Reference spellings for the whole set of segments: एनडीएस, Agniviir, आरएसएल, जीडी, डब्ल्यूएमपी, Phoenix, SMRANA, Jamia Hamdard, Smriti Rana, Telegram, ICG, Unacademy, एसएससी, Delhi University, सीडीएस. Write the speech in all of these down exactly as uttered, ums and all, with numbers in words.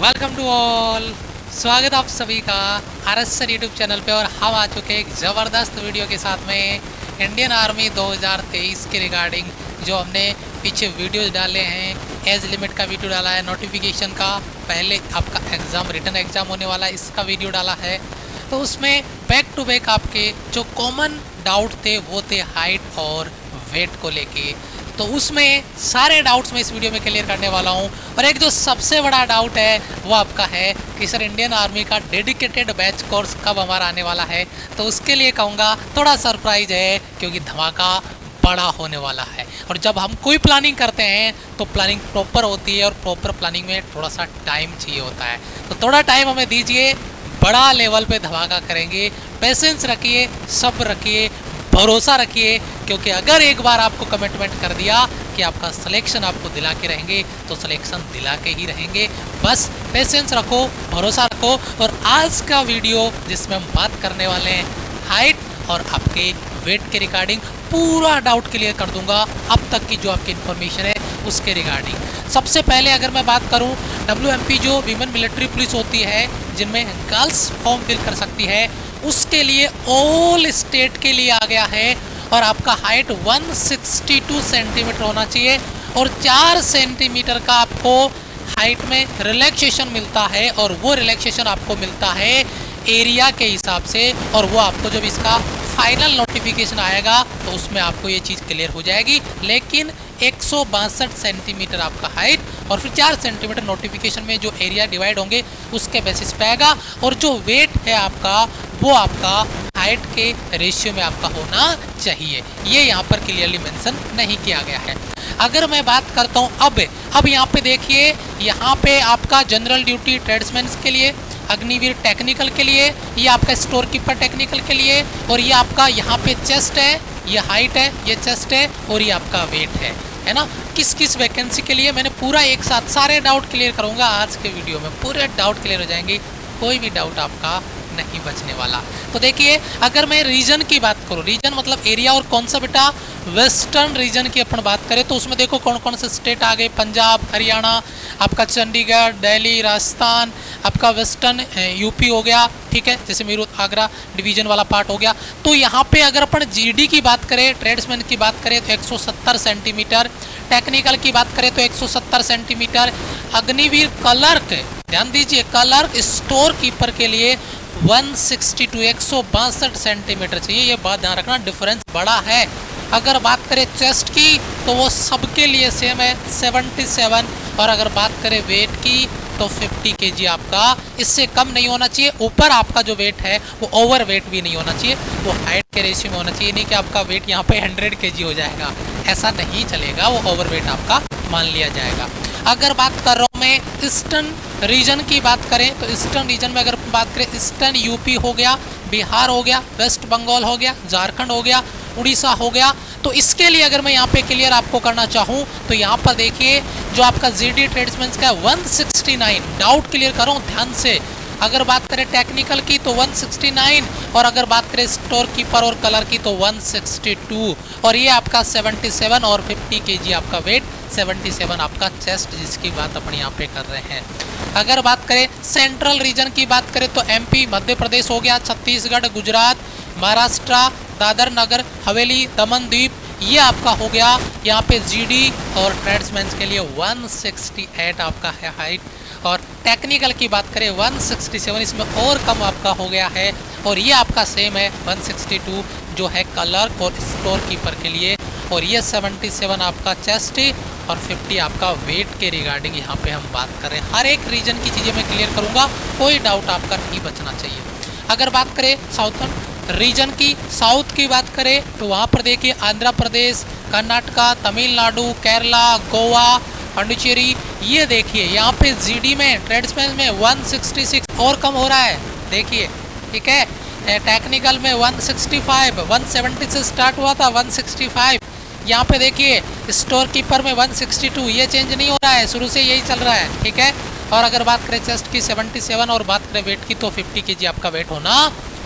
Welcome to all, स्वागत आप सभी का आरएसएल यूट्यूब चैनल पे। और हम आ चुके एक ज़बरदस्त वीडियो के साथ में इंडियन आर्मी दो हज़ार तेईस के रिगार्डिंग, जो हमने पीछे वीडियोस डाले हैं। एज लिमिट का वीडियो डाला है, नोटिफिकेशन का, पहले आपका एग्ज़ाम रिटर्न एग्ज़ाम होने वाला है इसका वीडियो डाला है। तो उसमें बैक टू बैक आपके जो कॉमन डाउट थे वो थे हाइट और वेट को लेके। तो उसमें सारे डाउट्स मैं इस वीडियो में क्लियर करने वाला हूं। और एक जो सबसे बड़ा डाउट है वो आपका है कि सर इंडियन आर्मी का डेडिकेटेड बैच कोर्स कब हमारा आने वाला है। तो उसके लिए कहूँगा थोड़ा सरप्राइज है, क्योंकि धमाका बड़ा होने वाला है। और जब हम कोई प्लानिंग करते हैं तो प्लानिंग प्रॉपर होती है, और प्रॉपर प्लानिंग में थोड़ा सा टाइम चाहिए होता है। तो थोड़ा टाइम हमें दीजिए, बड़ा लेवल पे धमाका करेंगे। पेशेंस रखिए, सब्र रखिए, भरोसा रखिए, क्योंकि अगर एक बार आपको कमिटमेंट कर दिया कि आपका सिलेक्शन आपको दिला के रहेंगे तो सिलेक्शन दिला के ही रहेंगे। बस पेशेंस रखो, भरोसा रखो। और आज का वीडियो जिसमें हम बात करने वाले हैं हाइट और आपके वेट के रिगार्डिंग, पूरा डाउट क्लियर कर दूंगा अब तक की जो आपकी इन्फॉर्मेशन है उसके रिगार्डिंग। सबसे पहले अगर मैं बात करूं, डब्ल्यूएमपी जो वीमेन मिलिट्री पुलिस होती है, जिनमें गर्ल्स फॉर्म फिल कर सकती है, उसके लिए ऑल स्टेट के लिए आ गया है। और आपका हाइट एक सौ बासठ सेंटीमीटर होना चाहिए, और चार सेंटीमीटर का आपको हाइट में रिलैक्सेशन मिलता है। और वो रिलैक्सेशन आपको मिलता है एरिया के हिसाब से, और वो आपको जब इसका फाइनल नोटिफिकेशन आएगा तो उसमें आपको ये चीज़ क्लियर हो जाएगी। लेकिन एक सौ बासठ सेंटीमीटर आपका हाइट, और फिर चार सेंटीमीटर नोटिफिकेशन में जो एरिया डिवाइड होंगे उसके बेसिस पे आएगा। और जो वेट है आपका वो आपका हाइट के रेशियो में आपका होना चाहिए, ये यहाँ पर क्लियरली मेंशन नहीं किया गया है। अगर मैं बात करता हूँ अब अब यहाँ पे देखिए, यहाँ पे आपका जनरल ड्यूटी ट्रेड्समैन के लिए, अग्निवीर टेक्निकल के लिए, ये आपका स्टोर कीपर टेक्निकल के लिए, और ये आपका यहाँ पे चेस्ट है, ये हाइट है, ये चेस्ट है, और ये आपका वेट है है ना। किस किस वैकेंसी के लिए मैंने पूरा एक साथ सारे डाउट क्लियर करूँगा आज के वीडियो में, पूरे डाउट क्लियर हो जाएंगे, कोई भी डाउट आपका नहीं बचने वाला। तो देखिए, अगर मैं रीजन की बात करूँ, रीजन मतलब एरिया, और कौन सा बेटा वेस्टर्न रीजन की अपन बात करें, तो उसमें देखो कौन कौन से स्टेट आ गए। पंजाब, हरियाणा, आपका चंडीगढ़, दिल्ली, राजस्थान, आपका वेस्टर्न यूपी हो गया, ठीक है, जैसे मीरू आगरा डिवीजन वाला पार्ट हो गया। तो यहाँ पे अगर अपन जीडी की बात करें, ट्रेड्समैन की बात करें तो एक सौ सत्तर सेंटीमीटर, टेक्निकल की बात करें तो एक सौ सत्तर सेंटीमीटर, अग्निवीर क्लर्क, ध्यान दीजिए क्लर्क, स्टोर कीपर के लिए एक सौ बासठ एक सौ बासठ सेंटीमीटर चाहिए, ये बात ध्यान रखना, डिफरेंस बड़ा है। अगर बात करें चेस्ट की तो वो सबके लिए सेम है सतहत्तर, और अगर बात करें वेट की तो पचास केजी आपका इससे कम नहीं होना चाहिए। ऊपर आपका जो वेट है वो ओवर वेट भी नहीं होना चाहिए, वो हाइट के रेशियो में होना चाहिए, नहीं कि आपका वेट यहाँ पे सौ केजी हो जाएगा, ऐसा नहीं चलेगा, वो ओवर वेट आपका मान लिया जाएगा। अगर बात कर रहा हूँ मैं ईस्टर्न रीजन की बात करें तो ईस्टर्न रीजन में अगर बात करें, ईस्टर्न यूपी हो गया, बिहार हो गया, वेस्ट बंगाल हो गया, झारखंड हो गया, उड़ीसा हो गया। तो इसके लिए अगर मैं यहाँ पे क्लियर आपको करना चाहूँ तो यहाँ पर देखिए, जो आपका जीडी ट्रेड्समैन का एक सौ उनहत्तर, डाउट क्लियर करो ध्यान से। अगर बात करें टेक्निकल की तो एक सौ उनहत्तर, और अगर बात करें स्टोर कीपर और कलर की तो एक सौ बासठ, और ये आपका सतहत्तर, और पचास केजी आपका वेट, सतहत्तर आपका चेस्ट, जिसकी बात अपन यहाँ पे कर रहे हैं। अगर बात करें सेंट्रल रीजन की बात करें तो एमपी, मध्य प्रदेश हो गया, छत्तीसगढ़, गुजरात, महाराष्ट्र, दादर नगर हवेली, दमन द्वीप, ये आपका हो गया। यहाँ पे जीडी और ट्रेड्समैन के लिए एक सौ अड़सठ आपका है हाइट, और टेक्निकल की बात करें एक सौ सड़सठ, इसमें और कम आपका हो गया है, और ये आपका सेम है एक सौ बासठ जो है क्लर्क और स्टोर कीपर के लिए, और ये सतहत्तर आपका चेस्ट और पचास आपका वेट के रिगार्डिंग यहाँ पे हम बात कर रहे हैं। हर एक रीजन की चीज़ें मैं क्लियर करूँगा, कोई डाउट आपका नहीं बचना चाहिए। अगर बात करें साउथर्न रीजन की, साउथ की बात करें तो वहाँ पर देखिए आंध्र प्रदेश, कर्नाटका, तमिलनाडु, केरला, गोवा, पांडिचेरी, ये देखिए यहाँ पे जीडी में ट्रेड्समैन में एक सौ छियासठ और कम हो रहा है, देखिए, ठीक है। टेक्निकल में एक सौ पैंसठ, एक सौ सत्तर से स्टार्ट हुआ था, एक सौ पैंसठ, यहाँ पे देखिए स्टोर कीपर में एक सौ बासठ, ये चेंज नहीं हो रहा है, शुरू से यही चल रहा है, ठीक है। और अगर बात करें चेस्ट की सतहत्तर, और बात करें वेट की तो पचास केजी आपका वेट होना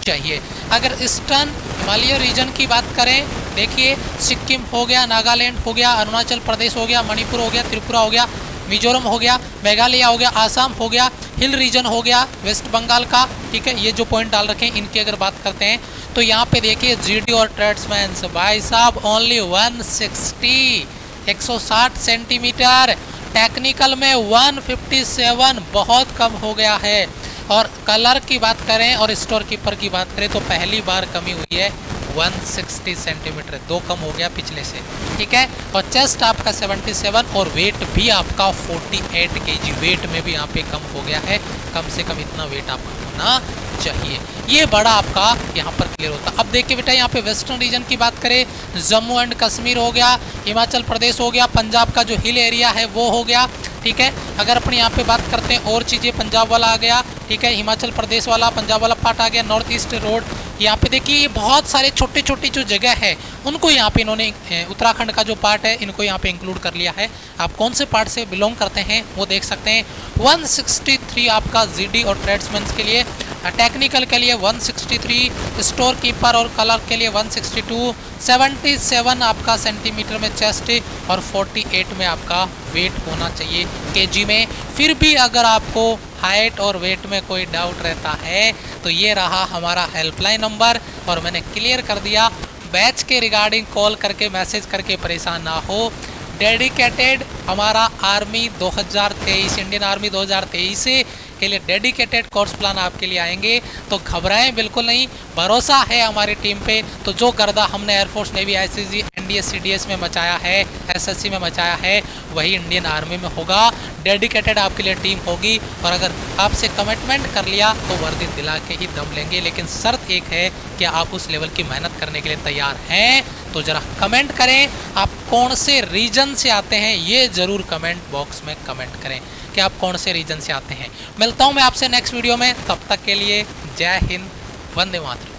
चाहिए। अगर ईस्टर्न हिमालय रीजन की बात करें, देखिए सिक्किम हो गया, नागालैंड हो गया, अरुणाचल प्रदेश हो गया, मणिपुर हो गया, त्रिपुरा हो गया, मिजोरम हो गया, मेघालय हो गया, आसाम हो गया, हिल रीजन हो गया वेस्ट बंगाल का, ठीक है। ये जो पॉइंट डाल रखे हैं इनकी अगर बात करते हैं तो यहाँ पे देखिए जीडी और ट्रेड्समैन भाई साहब ओनली एक सौ साठ सेंटीमीटर, टेक्निकल में एक सौ सत्तावन बहुत कम हो गया है। और कलर की बात करें और स्टोर कीपर की बात करें तो पहली बार कमी हुई है एक सौ साठ सेंटीमीटर, दो कम हो गया पिछले से, ठीक है। और चेस्ट आपका सतहत्तर और वेट भी आपका अड़तालीस केजी, वेट में भी यहाँ पे कम हो गया है, कम से कम इतना वेट आपका होना चाहिए। ये बड़ा आपका यहाँ पर क्लियर होता। अब देखिए बेटा यहाँ पे वेस्टर्न रीजन की बात करें, जम्मू एंड कश्मीर हो गया, हिमाचल प्रदेश हो गया, पंजाब का जो हिल एरिया है वो हो गया, ठीक है। अगर अपने यहाँ पे बात करते हैं और चीज़ें, पंजाब वाला आ गया, ठीक है, हिमाचल प्रदेश वाला, पंजाब वाला पार्ट आ गया, नॉर्थ ईस्ट रोड। यहाँ पे देखिए ये बहुत सारे छोटे छोटे जो जगह है उनको यहाँ पे इन्होंने, उत्तराखंड का जो पार्ट है इनको यहाँ पे इंक्लूड कर लिया है। आप कौन से पार्ट से बिलोंग करते हैं वो देख सकते हैं। एक सौ तिरसठ आपका जीडी और ट्रेड्समैन के लिए, टेक्निकल के लिए एक सौ तिरसठ, स्टोर कीपर और कलर के लिए एक सौ बासठ, सतहत्तर आपका सेंटीमीटर में चेस्ट और अड़तालीस में आपका वेट होना चाहिए केजी में। फिर भी अगर आपको हाइट और वेट में कोई डाउट रहता है तो ये रहा हमारा हेल्पलाइन नंबर, और मैंने क्लियर कर दिया। बैच के रिगार्डिंग कॉल करके मैसेज करके परेशान ना हो। डेडिकेटेड हमारा आर्मी दो हज़ार तेईस, इंडियन आर्मी दो हज़ार तेईस के लिए डेडिकेटेड कोर्स प्लान आपके लिए आएंगे, तो घबराएं बिल्कुल नहीं, भरोसा है हमारी टीम पे। तो जो गर्दा हमने air force navy ICG एनडीएस सीडीएस में मचाया है, एसएससी में मचाया है, वही इंडियन आर्मी में होगा। डेडिकेटेड आपके लिए टीम होगी, और अगर आपसे कमिटमेंट कर लिया तो वर्दी दिला के ही दम लेंगे। लेकिन शर्त एक है कि आप उस लेवल की मेहनत करने के लिए तैयार हैं। तो ज़रा कमेंट करें, आप कौन से रीजन से आते हैं, ये ज़रूर कमेंट बॉक्स में कमेंट करें कि आप कौन से रीजन से आते हैं। मिलता हूँ मैं आपसे नेक्स्ट वीडियो में, तब तक के लिए जय हिंद, वंदे मातरम।